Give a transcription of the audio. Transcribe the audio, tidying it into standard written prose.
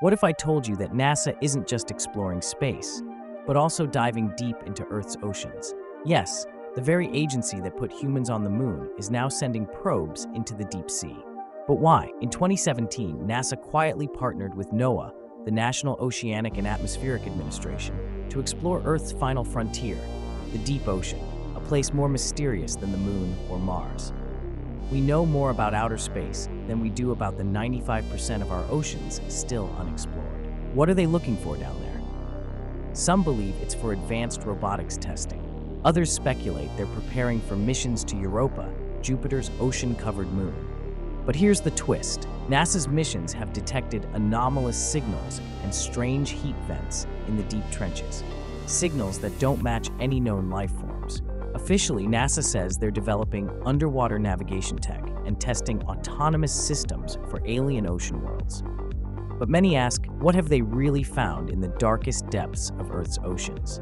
What if I told you that NASA isn't just exploring space, but also diving deep into Earth's oceans? Yes, the very agency that put humans on the moon is now sending probes into the deep sea. But why? In 2017, NASA quietly partnered with NOAA, the National Oceanic and Atmospheric Administration, to explore Earth's final frontier, the deep ocean, a place more mysterious than the moon or Mars. We know more about outer space than we do about the 95% of our oceans still unexplored. What are they looking for down there? Some believe it's for advanced robotics testing. Others speculate they're preparing for missions to Europa, Jupiter's ocean-covered moon. But here's the twist. NASA's missions have detected anomalous signals and strange heat vents in the deep trenches, signals that don't match any known life forms. Officially, NASA says they're developing underwater navigation tech and testing autonomous systems for alien ocean worlds. But many ask, what have they really found in the darkest depths of Earth's oceans?